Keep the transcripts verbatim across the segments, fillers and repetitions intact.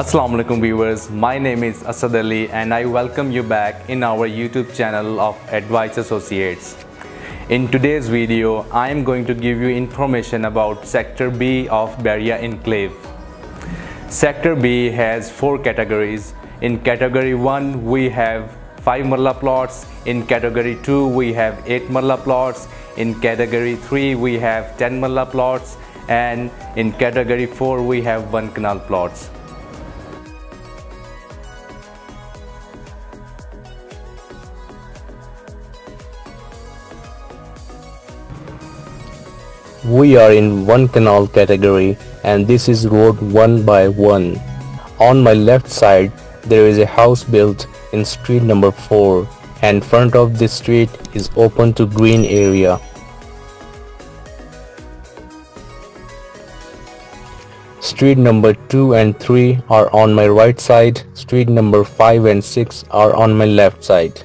Assalamu alaikum viewers, my name is Asad Ali and I welcome you back in our YouTube channel of Advice Associates. In today's video, I am going to give you information about Sector B of Bahria Enclave. Sector B has four categories. In Category one, we have five Marla plots. In Category two, we have eight Marla plots. In Category three, we have ten Marla plots. And in Category four, we have one Kanal plots. We are in one Kanal category and this is road one by one. On my left side there is a house built in street number four and front of this street is open to green area. Street number two and three are on my right side, street number five and six are on my left side.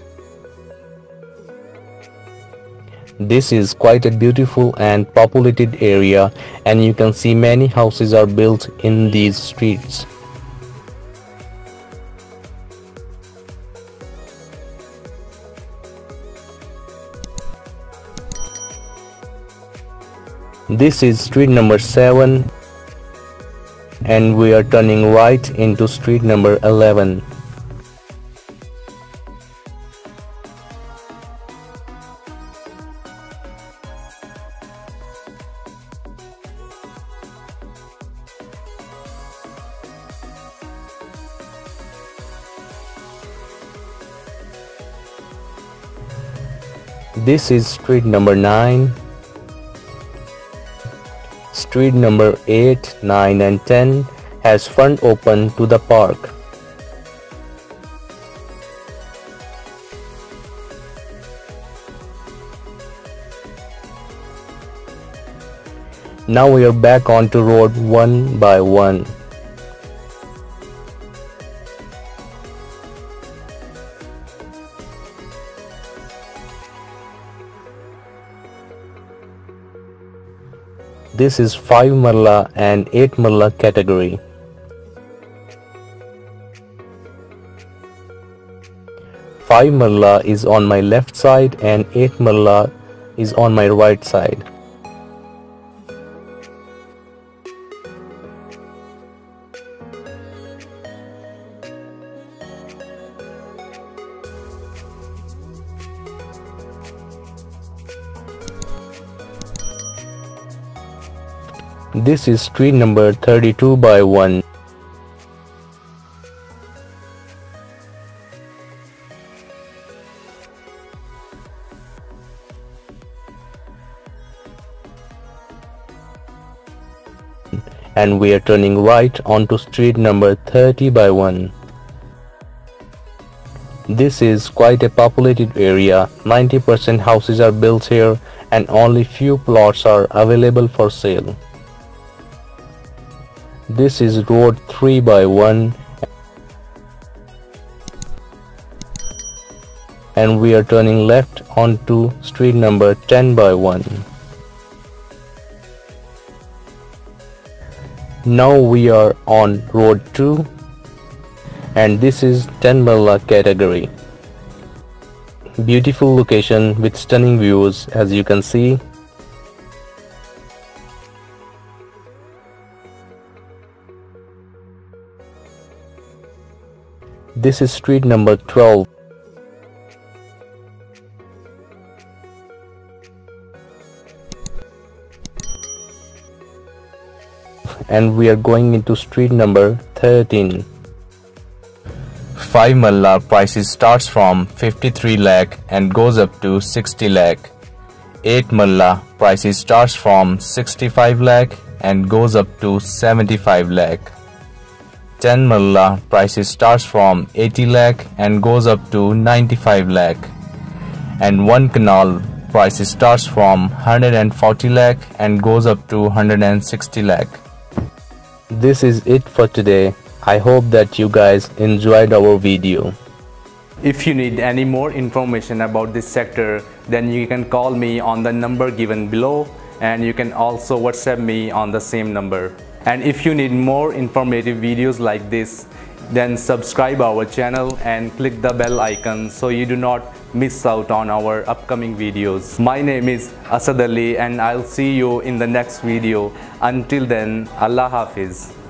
This is quite a beautiful and populated area and you can see many houses are built in these streets. This is street number seven and we are turning right into street number eleven. This is street number nine, street number eight, nine and ten has front open to the park. Now we are back onto road one by one. This is five Marla and eight Marla category. five Marla is on my left side and eight Marla is on my right side. This is street number thirty-two by one. And we are turning right onto street number thirty by one. This is quite a populated area. ninety percent houses are built here and only few plots are available for sale. This is road three by one and we are turning left onto street number ten by one. Now we are on road two and this is ten Marla category. Beautiful location with stunning views as you can see. This is street number twelve. And we are going into street number thirteen. five Marla prices starts from fifty-three lakh and goes up to sixty lakh. eight Marla prices starts from sixty-five lakh and goes up to seventy-five lakh. ten Marla prices starts from eighty lakh and goes up to ninety-five lakh, and one Kanal prices starts from one hundred forty lakh and goes up to one hundred sixty lakh. This is it for today. I hope that you guys enjoyed our video. If you need any more information about this sector, then you can call me on the number given below, and you can also WhatsApp me on the same number. And if you need more informative videos like this, then subscribe our channel and click the bell icon so you do not miss out on our upcoming videos. My name is Asad Ali and I'll see you in the next video. Until then, Allah Hafiz.